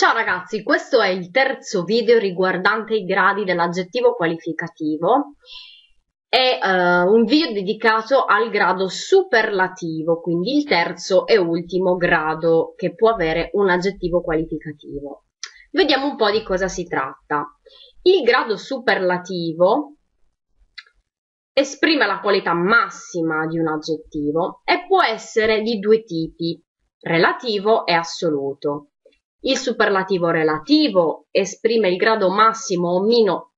Ciao ragazzi, questo è il terzo video riguardante i gradi dell'aggettivo qualificativo. È un video dedicato al grado superlativo, quindi il terzo e ultimo grado che può avere un aggettivo qualificativo. Vediamo un po' di cosa si tratta. Il grado superlativo esprime la qualità massima di un aggettivo e può essere di due tipi, relativo e assoluto. Il superlativo relativo esprime il grado massimo o minimo,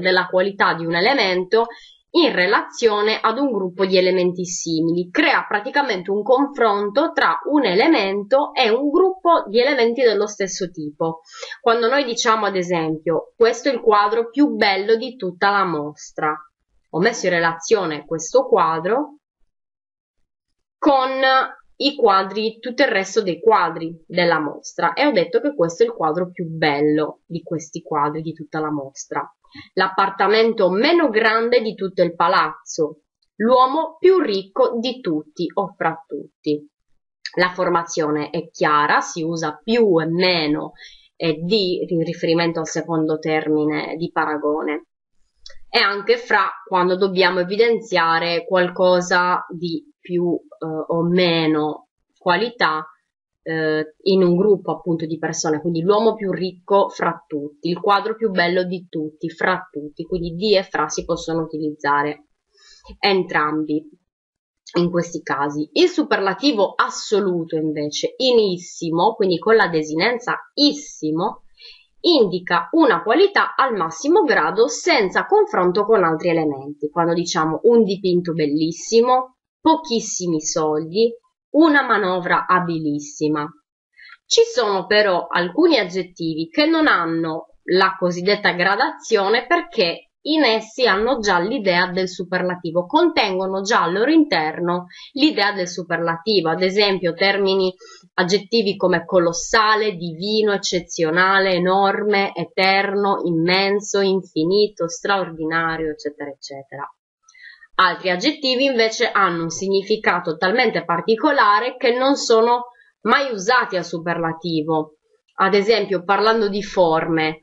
della qualità di un elemento in relazione ad un gruppo di elementi simili. Crea praticamente un confronto tra un elemento e un gruppo di elementi dello stesso tipo. Quando noi diciamo ad esempio, questo è il quadro più bello di tutta la mostra, ho messo in relazione questo quadro con tutto il resto dei quadri della mostra e ho detto che questo è il quadro più bello di questi quadri di tutta la mostra, l'appartamento meno grande di tutto il palazzo, l'uomo più ricco di tutti o fra tutti. La formazione è chiara, si usa più e meno in riferimento al secondo termine di paragone e anche fra quando dobbiamo evidenziare qualcosa di più o meno qualità in un gruppo appunto di persone, quindi l'uomo più ricco fra tutti, il quadro più bello di tutti, fra tutti, quindi di e fra si possono utilizzare entrambi in questi casi. Il superlativo assoluto invece, inissimo, quindi con la desinenza issimo, indica una qualità al massimo grado senza confronto con altri elementi. Quando diciamo un dipinto bellissimo, pochissimi soldi, una manovra abilissima. Ci sono però alcuni aggettivi che non hanno la cosiddetta gradazione perché in essi hanno già l'idea del superlativo, contengono già al loro interno l'idea del superlativo, ad esempio aggettivi come colossale, divino, eccezionale, enorme, eterno, immenso, infinito, straordinario, eccetera, eccetera. Altri aggettivi invece hanno un significato talmente particolare che non sono mai usati al superlativo. Ad esempio, parlando di forme,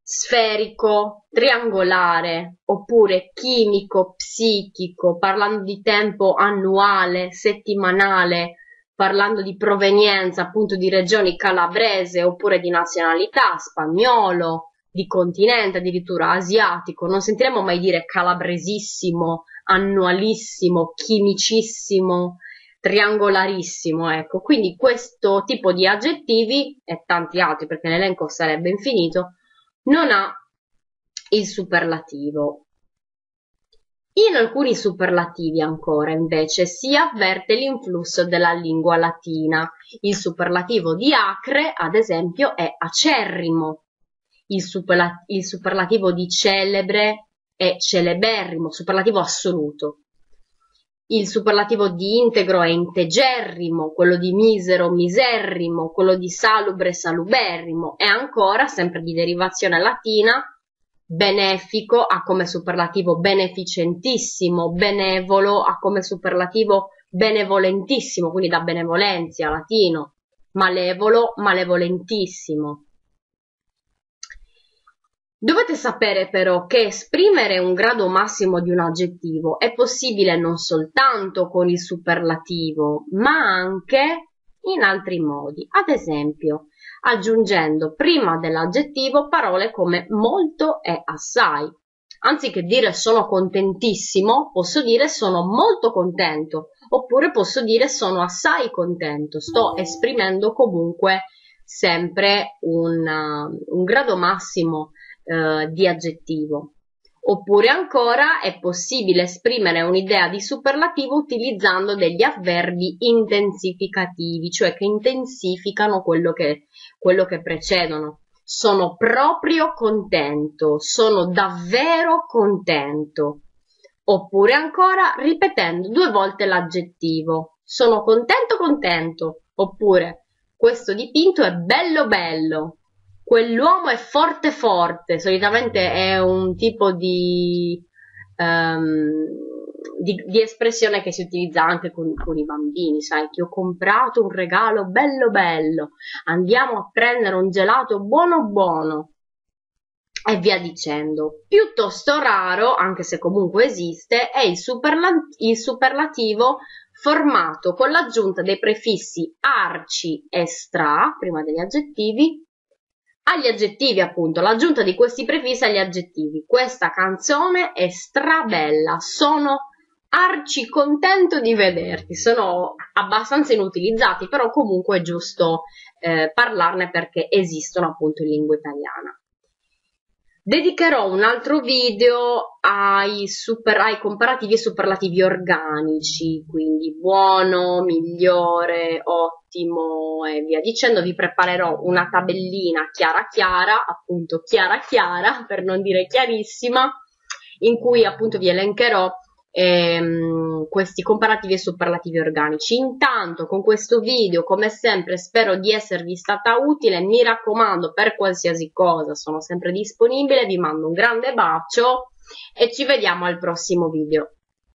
sferico, triangolare, oppure chimico, psichico, parlando di tempo annuale, settimanale, parlando di provenienza appunto di regioni calabrese, oppure di nazionalità, spagnolo, di continente addirittura asiatico. Non sentiremo mai dire calabresissimo, annualissimo, chimicissimo, triangolarissimo, ecco. Quindi questo tipo di aggettivi e tanti altri, perché l'elenco sarebbe infinito, non ha il superlativo. In alcuni superlativi ancora invece si avverte l'influsso della lingua latina. Il superlativo di acre, ad esempio, è acerrimo. Il superlativo di celebre è celeberrimo, superlativo assoluto. Il superlativo di integro è integerrimo, quello di misero, miserrimo, quello di salubre, saluberrimo. E ancora, sempre di derivazione latina, benefico ha come superlativo beneficentissimo, benevolo ha come superlativo benevolentissimo, quindi da benevolenza, latino, malevolo, malevolentissimo. Dovete sapere però che esprimere un grado massimo di un aggettivo è possibile non soltanto con il superlativo, ma anche in altri modi. Ad esempio, aggiungendo prima dell'aggettivo parole come molto e assai. Anziché dire sono contentissimo, posso dire sono molto contento, oppure posso dire sono assai contento. Sto esprimendo comunque sempre un grado massimo di aggettivo. Oppure ancora è possibile esprimere un'idea di superlativo utilizzando degli avverbi intensificativi, cioè che intensificano quello che precedono. Sono proprio contento, sono davvero contento. Oppure ancora ripetendo due volte l'aggettivo. Sono contento, contento. Oppure questo dipinto è bello, bello. Quell'uomo è forte forte, solitamente è un tipo di espressione che si utilizza anche con i bambini, sai, ti ho comprato un regalo bello bello, andiamo a prendere un gelato buono buono e via dicendo. Piuttosto raro, anche se comunque esiste, è il superlativo formato con l'aggiunta dei prefissi arci e stra, prima degli aggettivi, agli aggettivi, appunto, l'aggiunta di questi prefissi agli aggettivi. Questa canzone è strabella, sono arci contento di vederti. Sono abbastanza inutilizzati, però comunque è giusto parlarne perché esistono appunto in lingua italiana. Dedicherò un altro video ai comparativi e superlativi organici, quindi buono, migliore, ottimo e via dicendo. Vi preparerò una tabellina chiara chiara, appunto chiara chiara per non dire chiarissima, in cui appunto vi elencherò questi comparativi e superlativi organici. Intanto con questo video, come sempre, spero di esservi stata utile. Mi raccomando, per qualsiasi cosa sono sempre disponibile, vi mando un grande bacio e ci vediamo al prossimo video.